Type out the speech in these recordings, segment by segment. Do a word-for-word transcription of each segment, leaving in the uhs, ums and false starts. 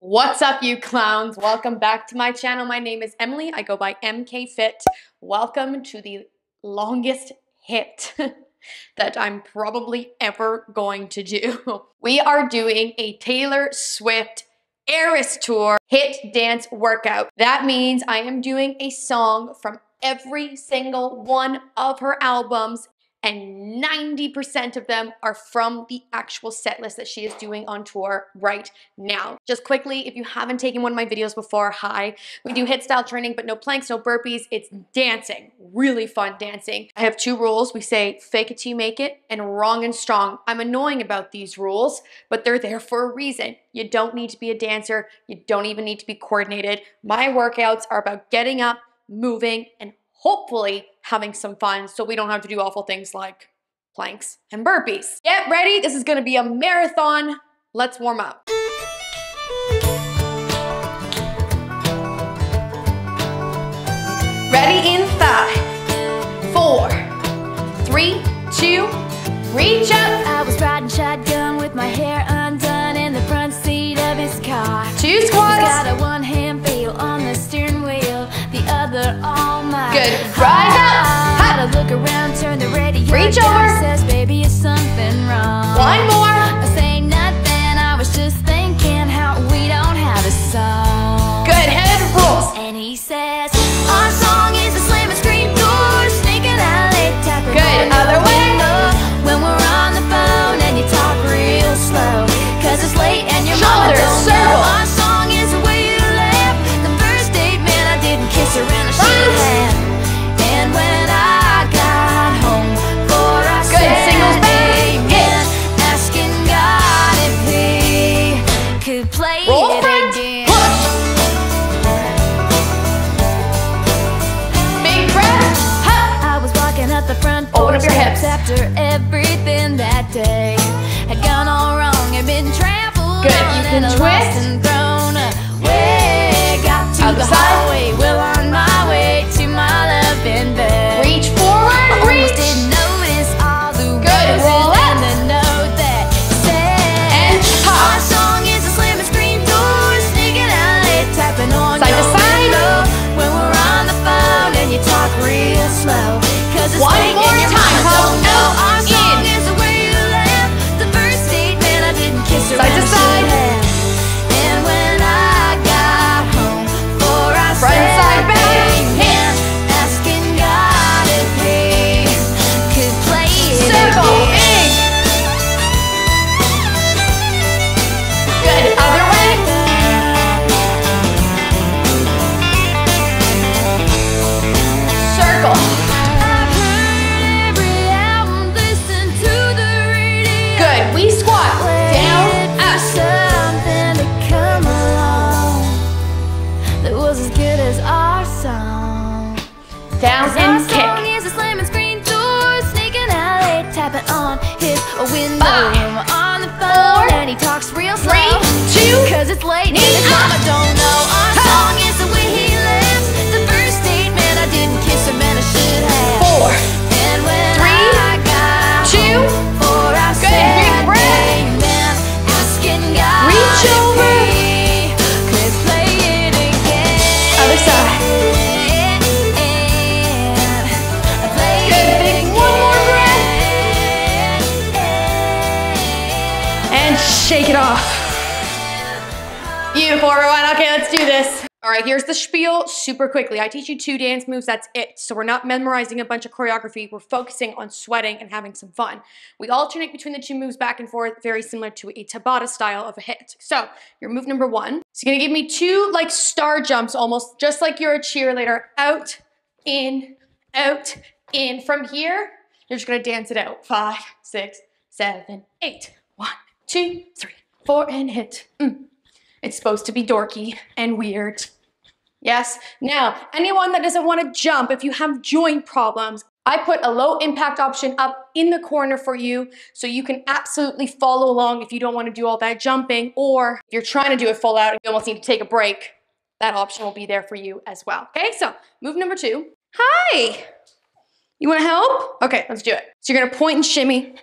What's up, you clowns? Welcome back to my channel. My name is Emily. I go by M K Fit. Welcome to the longest hit that I'm probably ever going to do. We are doing a Taylor Swift Eras Tour hit dance workout. That means I am doing a song from every single one of her albums, and ninety percent of them are from the actual set list that she is doing on tour right now. Just quickly, if you haven't taken one of my videos before, hi. We do hit style training, but no planks, no burpees. It's dancing, really fun dancing. I have two rules. We say fake it till you make it and wrong and strong. I'm annoying about these rules, but they're there for a reason. You don't need to be a dancer. You don't even need to be coordinated. My workouts are about getting up, moving, and hopefully having some fun so we don't have to do awful things like planks and burpees. Get ready, this is gonna be a marathon. Let's warm up. Ready in five, four, three, two, reach up. I was riding shotgun with my hair undone in the front seat of his car. Two squats. He's got a one hand feel on the steering wheel, the other all my. Good. Rise up. Hop. Look around, turn the radio. Reach over. Says, baby, is something wrong. One more. I say nothing. I was just thinking how we don't have a song. Good. Head rolls. And he says, our song is a slam and scream door, sneaking out late. Good. Other way. When we're on the phone and you talk real slow, 'cause it's late and your mama don't know. Our song is the way you laugh. The first date, man, I didn't kiss her and I should have. And when I got home, for I said amen, asking God if He could play it again. Big breath. I was walking up the front porch. Open up your hips. After everything that day had gone all wrong, had been trampled. Good. You can and twist and grown away. Got to outside. The highway, well on my way to my love in bed. Reach forward, I reach. Didn't notice all the good. Roll up. And the note that said, and pop. Our song is a slam and screen door, sneaking out late, tapping on side your window. When we're on the phone and you talk real slow, 'cause it's one more your time. Don't know our song in. Is the way you laugh. The first date, man, I didn't kiss her. Side to side. And when I got home, for I front said side back. Amen, asking God if He could play it simple again. Good. Other way. Circle. Down and kick. Our song is a slamming screen door, sneaking out late, tapping on his window. Five, on the phone, four, and he talks real slow. Three, two, 'cause it's late and his mama don't know. Our ha. Song is the way he lives. The first date, man, I didn't kiss him and I should have. Four, and when three, I got two, home, four, I good, said big breath. Amen, asking God. Reach over. Could play it again. Other side. Shake it off. Beautiful, everyone. Okay, let's do this. All right, here's the spiel super quickly. I teach you two dance moves, that's it. So we're not memorizing a bunch of choreography. We're focusing on sweating and having some fun. We alternate between the two moves back and forth, very similar to a Tabata style of a hit. So your move number one. So you're gonna give me two like star jumps almost, just like you're a cheerleader. Out, in, out, in. From here, you're just gonna dance it out. Five, six, seven, eight. One. Two, three, four, and hit. Mm. It's supposed to be dorky and weird. Yes. Now, anyone that doesn't want to jump, if you have joint problems, I put a low impact option up in the corner for you so you can absolutely follow along if you don't want to do all that jumping, or if you're trying to do it full out and you almost need to take a break, that option will be there for you as well. Okay, so move number two. Hi. You want to help? Okay, let's do it. So you're going to point and shimmy.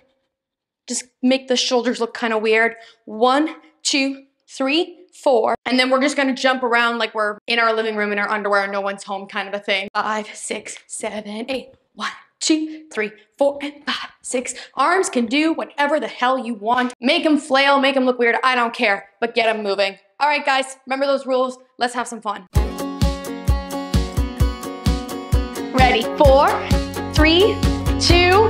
just make the shoulders look kind of weird. One, two, three, four. And then we're just gonna jump around like we're in our living room in our underwear, no one's home kind of a thing. Five, six, seven, eight. One, two, three, four, and five, six. Arms can do whatever the hell you want. Make them flail, make them look weird, I don't care, but get them moving. All right, guys, remember those rules. Let's have some fun. Ready, four, three, two,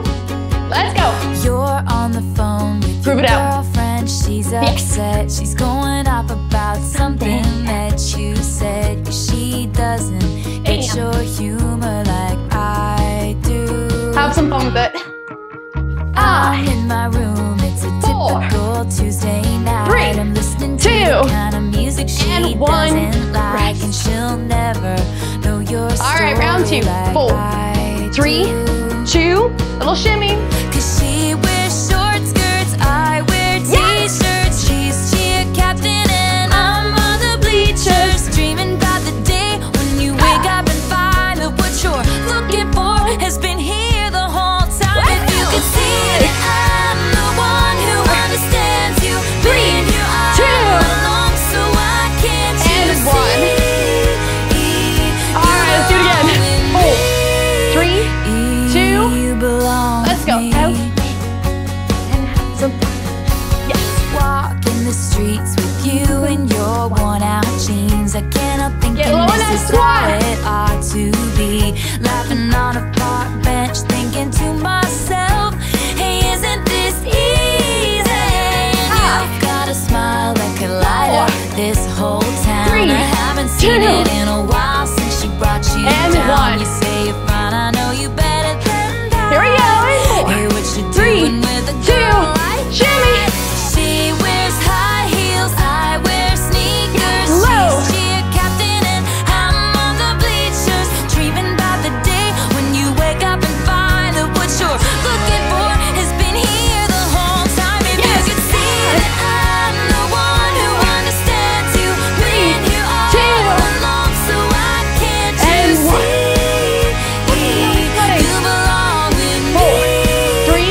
let's go. You're on the phone with your girlfriend. She's upset. Yes. She's going up about something that you said. She doesn't get your humor like I do. Have some fun with it. I'm in my room. It's a typical Tuesday night. Three, I'm listening to the kind of music she doesn't like, and she'll never know your story. All right, round two. Four, three, two, little shimmy. Cause she wears short skirts, I wear t-shirts. She's cheer captain and I'm on the bleachers. Dreaming about the day when you wake up and find that what you're looking for has been here the whole time. If you could see that I'm the one who understands you. Three, two, so I can't and one. All right, let's do it again. Four, three, two, let's go. Out and have some fun. Yes. Walk in the streets with you and your worn-out jeans. I cannot think of this is what it ought to be. Laughing on a park bench, thinking to myself, hey, isn't this easy? Ah. You've got a smile that could light up this whole town. Three, I haven't seen two, it in a while since she brought you and down. One. You say you're fine, I know you better than that. Here we go. Four, hear what you're three, doing with a two, like shimmy. She wears high heels, I wear sneakers. Low. She's cheer captain and I'm on the bleachers. Dreaming about the day when you wake up and find that what you're looking for has been here the whole time. If yes, you could see that I'm the one who understands you. When you are alone, so I can't you see? You belong with me. Four, three, two,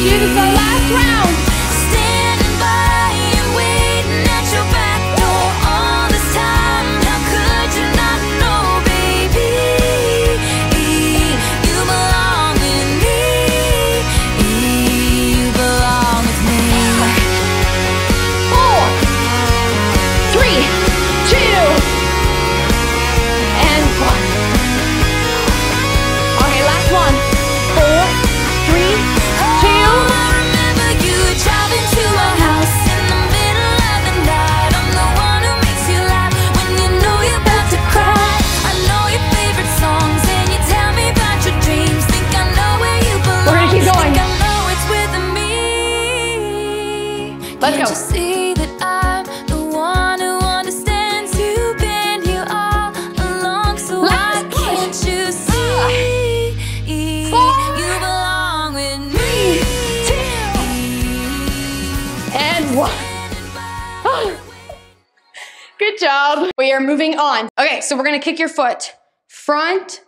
this is our last round. Standing by and waiting at your back door all this time. How could you not know, baby? You belong with me. You belong with me. Four, three, two, and one. Okay, last one. Four, three, two. I remember you driving to our house in the middle of the night. I'm the one who makes you laugh when you know you're about to cry. I know your favorite songs and you tell me about your dreams. Think I know where you belong. We're gonna keep going. Think I know it's with me. Let's Can't go. You see that I'm the one who understands you. Been here all along, so why Last one. can't you see? Four. You belong with me. Three, two, and one. Good job. We are moving on. Okay, so we're gonna kick your foot front,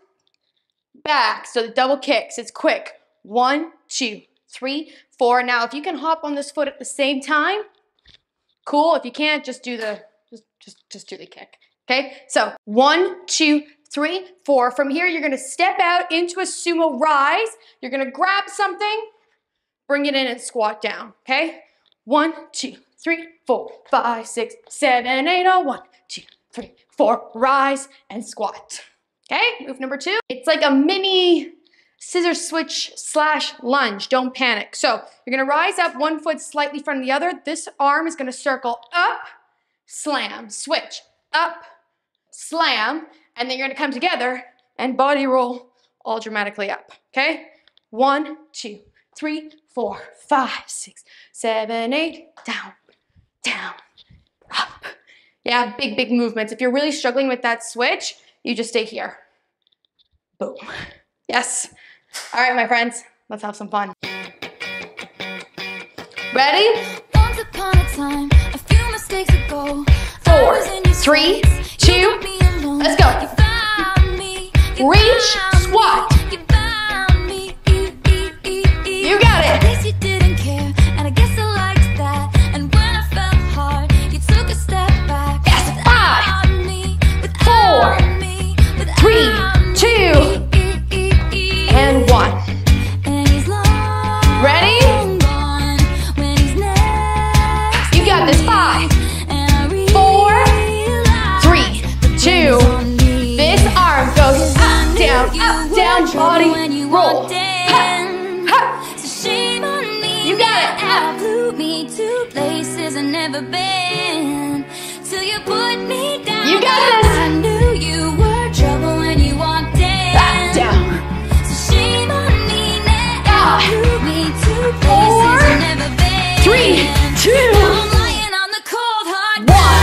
back. So the double kicks, it's quick. One, two, three, four. Now, if you can hop on this foot at the same time, cool. If you can't, just do the just just just do the kick. Okay? So one, two, three, four. From here, you're gonna step out into a sumo rise. You're gonna grab something, bring it in and squat down. Okay? One, two, three, four, five, six, seven, eight. Oh, one, two, three, four. Rise and squat. Okay? Move number two. It's like a mini scissor switch slash lunge. Don't panic. So you're gonna rise up, one foot slightly from the other. This arm is gonna circle up, slam, switch, up, slam, and then you're gonna come together and body roll all dramatically up. Okay? One, two, three, four, five, six, seven, eight, down, down, up. Yeah, big, big movements. If you're really struggling with that switch, you just stay here. Boom. Yes. All right, my friends, let's have some fun. Ready? Once upon a time, a few mistakes ago. Four, three, two, let's go. Reach, squat. You got it. down, up, down, body, roll. Ha, ha. So shame on me, you got it. I flew me to places I've never been, till you put me down. You got it. I knew you were trouble when you walked in. Back down. So shame on me now. Ah. I flew me to places I've never been. Three, two. Now I'm lying on the cold hard one.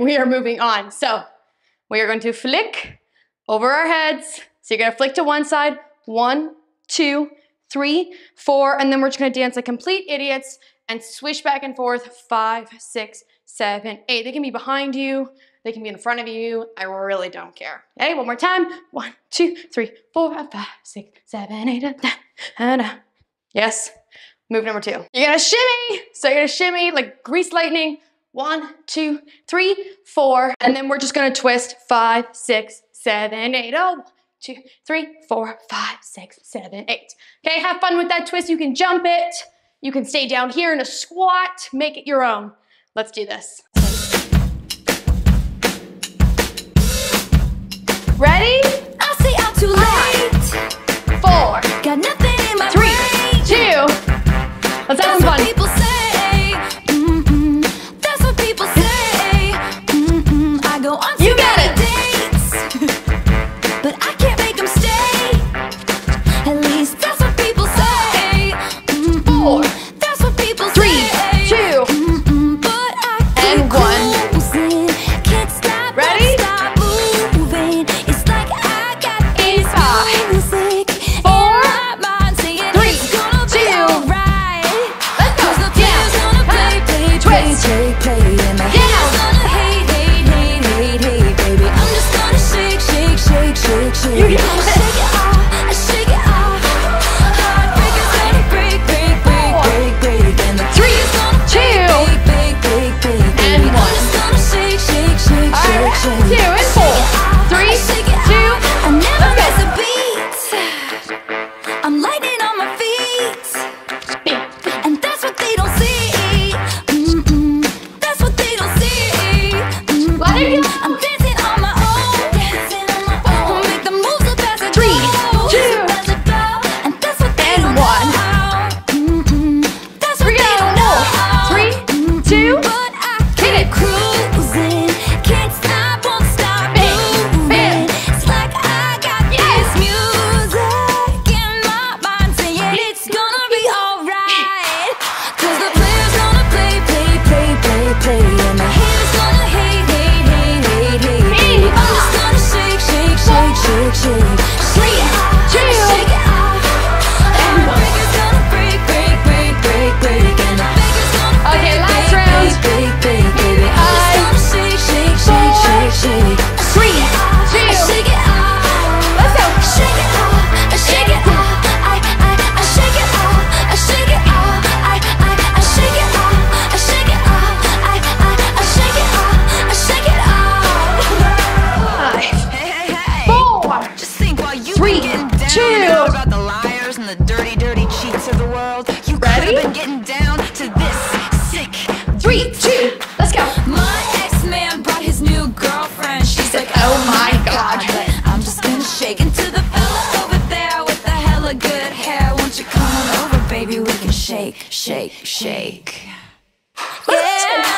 We are moving on. So we are going to flick over our heads. So you're gonna flick to one side, one, two, three, four, and then we're just gonna dance like complete idiots and swish back and forth, five, six, seven, eight. They can be behind you, they can be in front of you. I really don't care. Okay, one more time. One, two, three, four, five, six, seven, eight, nine, nine, nine. Yes, move number two. You're gonna shimmy. So you're gonna shimmy like grease lightning. One, two, three, four, and then we're just gonna twist five, six, seven, eight. Oh, one, two, three, four, five, six, seven, eight. Okay, have fun with that twist. You can jump it. You can stay down here in a squat. Make it your own. Let's do this. Ready? I'll stay out too late. Four. Got nothing in my three, brain. Two. Let's have some fun. That's what they Three, two, let's go. My ex-man brought his new girlfriend. She's like, oh my god. I'm just gonna shake into the fella over there with the hella good hair. Won't you come on over, baby? We can shake, shake, shake. Yeah.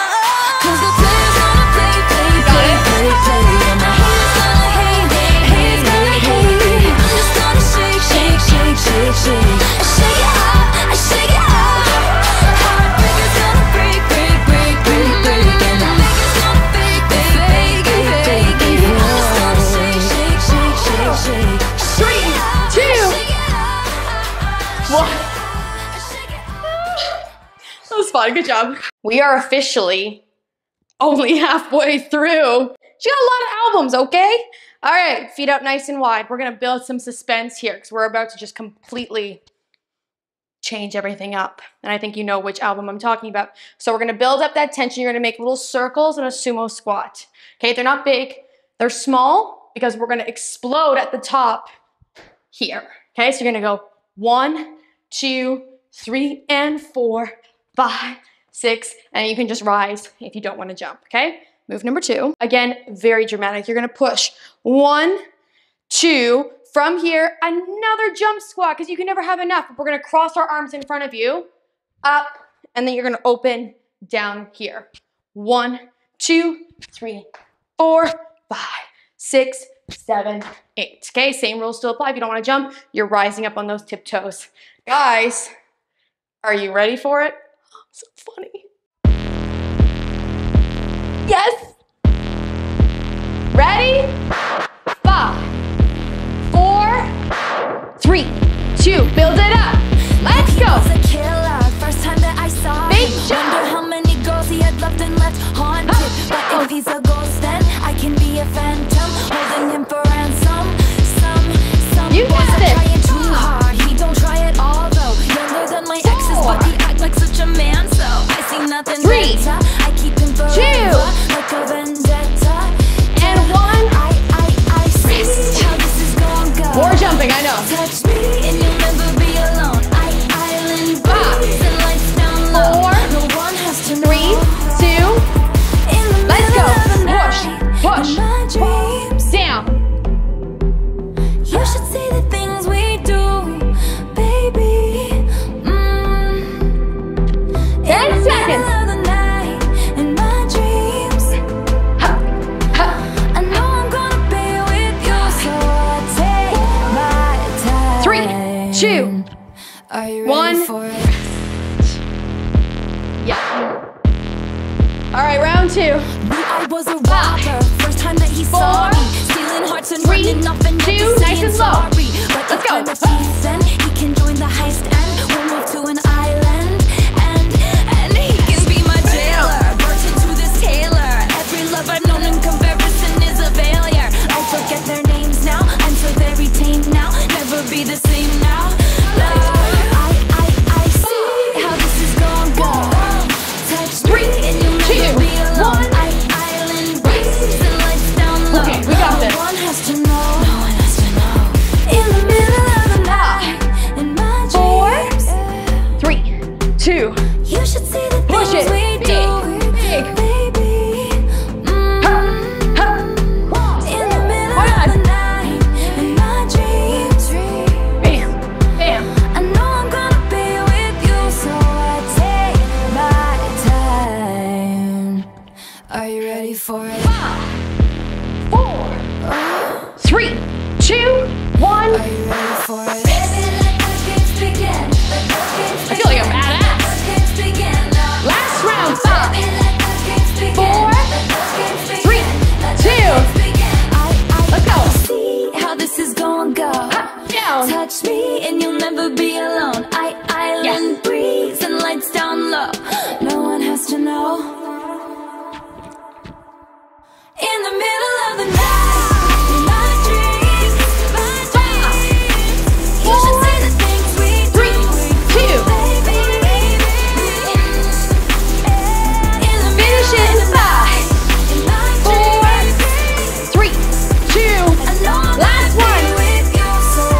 Good job. We are officially only halfway through. She got a lot of albums, okay? All right, feet up nice and wide. We're gonna build some suspense here because we're about to just completely change everything up. And I think you know which album I'm talking about. So we're gonna build up that tension. You're gonna make little circles and a sumo squat. Okay, they're not big, they're small because we're gonna explode at the top here. Okay, so you're gonna go one, two, three, and four. Five, six, and you can just rise if you don't want to jump, okay? Move number two. Again, very dramatic. You're gonna push. One, two, from here, another jump squat, because you can never have enough. We're gonna cross our arms in front of you, up, and then you're gonna open down here. One, two, three, four, five, six, seven, eight, okay? Same rules still apply. If you don't want to jump, you're rising up on those tiptoes. Guys, are you ready for it? So funny. Yes! Ready? Five, four, three, two, build it up. Let's go. He was a killer. First time that I saw him. Wonder how many girls he had left and left haunted. But if he's a ghost, then I can be a phantom. Holding him for ransom. Some, some, you got this. Trying too hard. He don't try at all though. Younger than my exes, but he acts like such a man. Nothing three, better. I keep him forever, two, like a vendetta. And one. I, I, I see how this is going to go. More jumping, I know. Touch me and you'll never be alone. I, island breeze and lights down low. Four, no one has to know. Three, two. In the let's go. Push, push, push. Down. You should see the things we do, baby. Mm. Ten seconds. Two, are you one, ready for it? Yeah. All right, round two. I was a robber. First time that he four, saw me, stealing hearts and three, running off and two, nice and slow. But let's go. Season, he can join the heist and we'll move to an island, and and he can be my jailer. Burnt into this tailor. Every love I've known in comparison is a failure. I forget their names now. I'm so very tame now. Never be the same now. Last one. With you, so I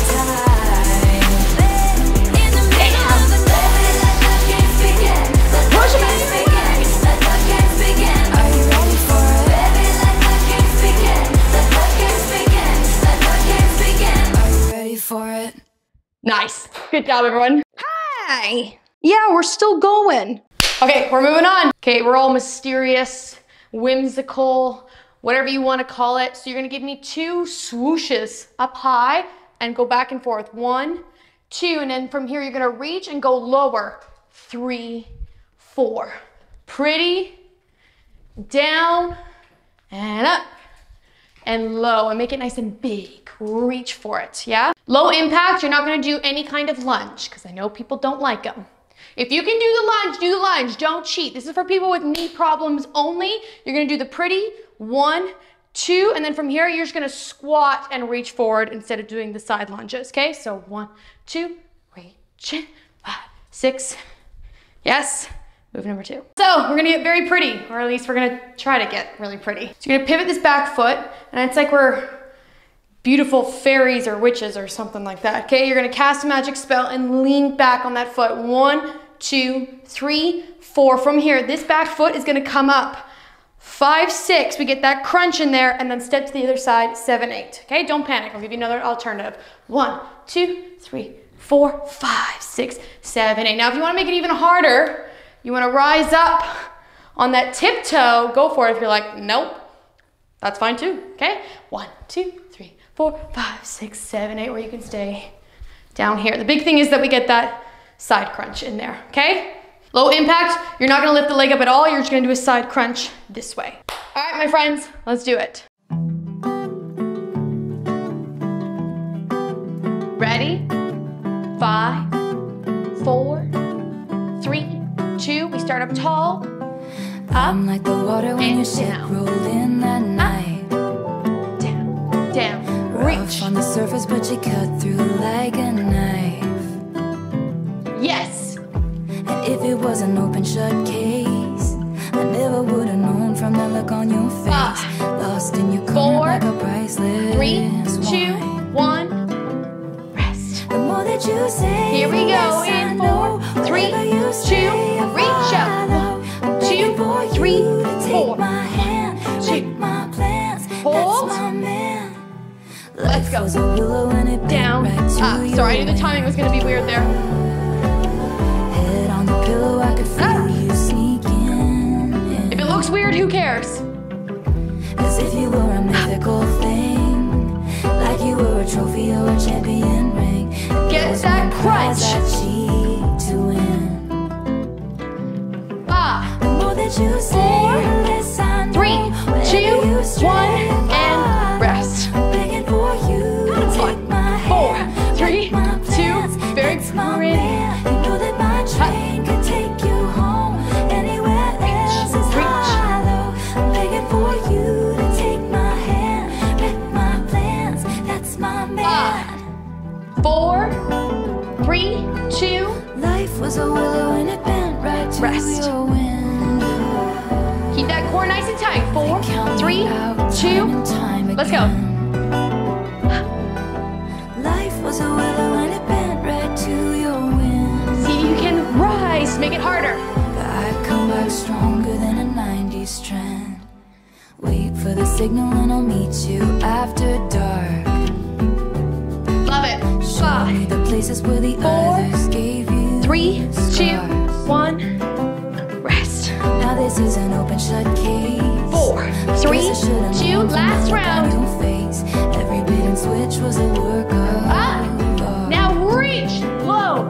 take my time. Nice. Good job, everyone. Hi. Yeah, we're still going. Okay, we're moving on. Okay, we're all mysterious, whimsical, whatever you want to call it. So you're going to give me two swooshes up high and go back and forth. One, two, and then from here you're going to reach and go lower. Three, four. Pretty, down, and up, and low, and make it nice and big. Reach for it, yeah? Low impact, you're not gonna do any kind of lunge, because I know people don't like them. If you can do the lunge, do the lunge, don't cheat. This is for people with knee problems only. You're gonna do the pretty, one, two, and then from here, you're just gonna squat and reach forward instead of doing the side lunges, okay? So one, two, reach in, five, six, yes. Move number two. So we're gonna get very pretty, or at least we're gonna try to get really pretty. So you're gonna pivot this back foot, and it's like we're beautiful fairies or witches or something like that, okay? You're gonna cast a magic spell and lean back on that foot. One, two, three, four. From here, this back foot is gonna come up. Five, six, we get that crunch in there, and then step to the other side, seven, eight. Okay, don't panic, I'll give you another alternative. One, two, three, four, five, six, seven, eight. Now if you wanna make it even harder, you wanna rise up on that tiptoe, go for it. If you're like, nope, that's fine too, okay? One, two, three, four, five, six, seven, eight, or you can stay down here. The big thing is that we get that side crunch in there, okay? Low impact, you're not gonna lift the leg up at all, you're just gonna do a side crunch this way. All right, my friends, let's do it. Ready? Five, four, three, two, we start up tall. Up, I'm like the water when you sit rolling that night. Up, down, down, reach. Rough on the surface, but you cut through like a knife. Yes. And if it was an open shut case, I never would have known from the look on your face. Five, lost in your corner like a priceless wine. Three, two, one. Rest. The more that you say, here we go. In four, three, two. Reach up. One, two, three, four. One, two, hold. Let's go. Down, up. Sorry, I knew the timing was going to be weird there. Up. If it looks weird, who cares? As if you were a mythical thing, like you were a trophy or a champion ring. Get that crunch. Three, two, one, and rest. One, four, three, two, very pretty. Five, four, three, two. Life was a willow and it bent right to your wind. Keep that core nice and tight. Four, three, two, let's go. Life was a willow and it bent right to your wind. See, you can rise, make it harder. I come back stronger than a nineties trend. Wait for the signal and I'll meet you after dark. Love it. Five, the places where the others gave you. Three, two, one. Now this is an open shut case. Four, three, two, last round. Every bit and switch was a work of art. Now reach low.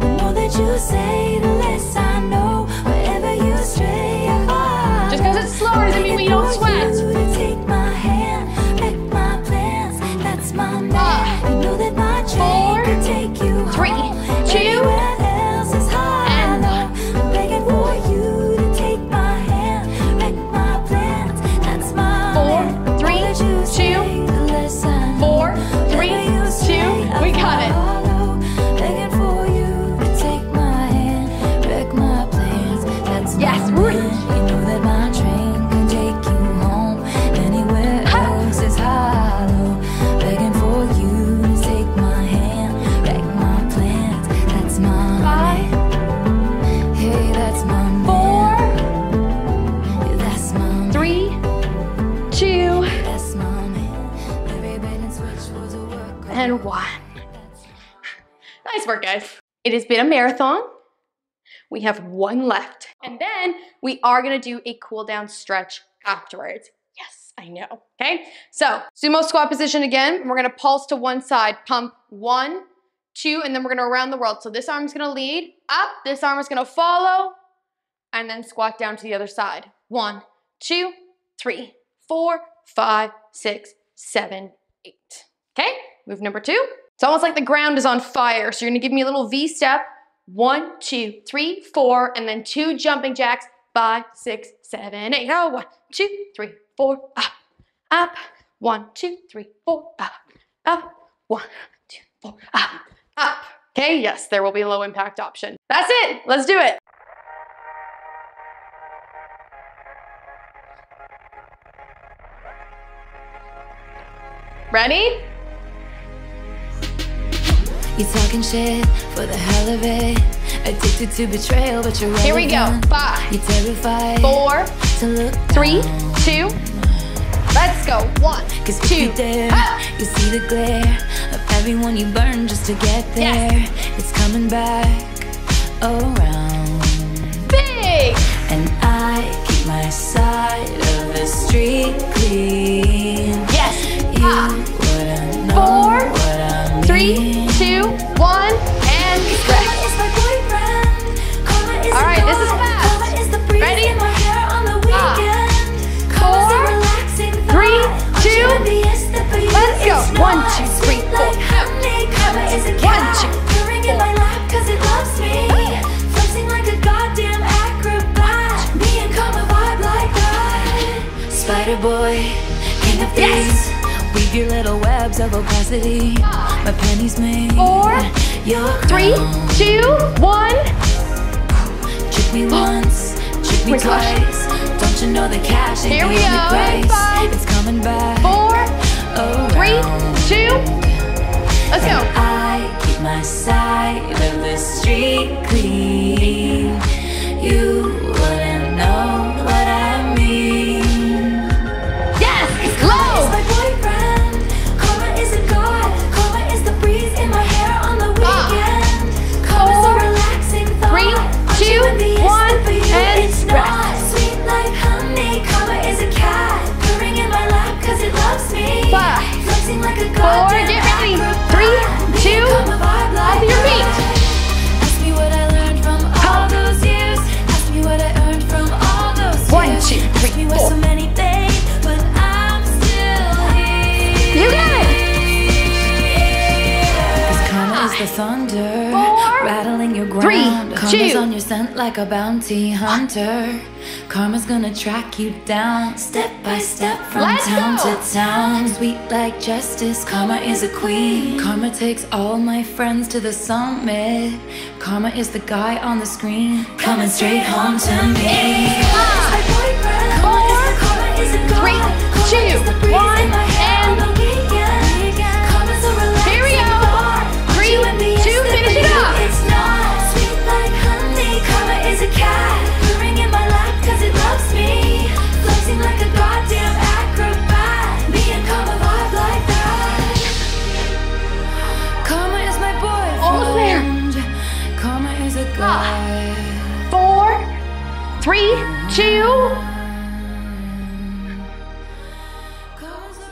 The more that you say, the less I know. Wherever you stray, I are. Just because it's slower doesn't mean we don't sweat. Take my hand, make my plans. That's my man. You know that my chain can take you home. Three, two. Four, three, two, Nice work, guys. It has been a marathon. We have one left. And then we are gonna do a cool down stretch afterwards. Yes, I know, okay? So, sumo squat position again. We're gonna pulse to one side, pump one, two, and then we're gonna round the world. So this arm's gonna lead up, this arm is gonna follow, and then squat down to the other side. One, two, three, four, five, six, seven, eight. Okay, move number two. It's almost like the ground is on fire. So you're gonna give me a little V step. One, two, three, four, and then two jumping jacks. Five, six, seven, eight. Oh, one, two, three, four, up, up. One, two, three, four, up, up. One, two, four, up, up. Okay, yes, there will be a low impact option. That's it, let's do it. Ready? You're talking shit for the hell of it. Addicted to betrayal, but you're here we go. Five, you're terrified, four, to look three, two. Let's go. One, cause two, there, ah! You see the glare of everyone you burn just to get there. Yes. It's coming back around. Big! And I keep my side of the street clean. Yes. You ah. wouldn't know four, what I mean. Three, two, one, and stretch. All right, this is fast. Ready? Five, four, three, two, let's go. One, two, three, four, out. One, two, four, out. Yes. Weave your little webs of opacity. My pennies made. Four, three, two, one. Trick me once, trick me twice. Don't you know the cash ain't the only price? Five, it's coming back. Four, three, two. Let's go. I keep my side of the street clean. You wouldn't know what I mean. Yes, it's low. Two, one, and rest. Sweet like honey, karma is a cat. Purring in my lap cause it loves me. Five, four, get ready. Three, two, up your feet. Ask me what I learned from all those years. Ask me what I earned from all those years. One, two, three, four. So many things, but I'm still here. You got it. Cause karma is the thunder. Rattling your ground. Three, karma's two. On your scent like a bounty hunter. Karma's gonna track you down, step by step from Let's town go. To town. Sweet like justice, karma is a queen. Karma takes all my friends to the summit. Karma is the guy on the screen, coming straight home to me. Five, four, three, two, one, and here we go. Three, two, finish it up. Is a cat, purring in my lap cause it loves me. Flexing like a goddamn acrobat. Being karma vibe like that. Karma is my boyfriend. Almost there. Karma is a god. Four, three, two.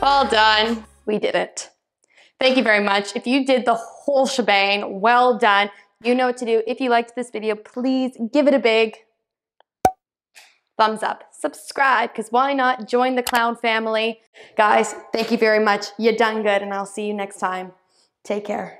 Well done. We did it. Thank you very much. If you did the whole shebang, well done. You know what to do. If you liked this video, please give it a big thumbs up. Subscribe, because why not join the clown family? Guys, thank you very much. You done good, and I'll see you next time. Take care.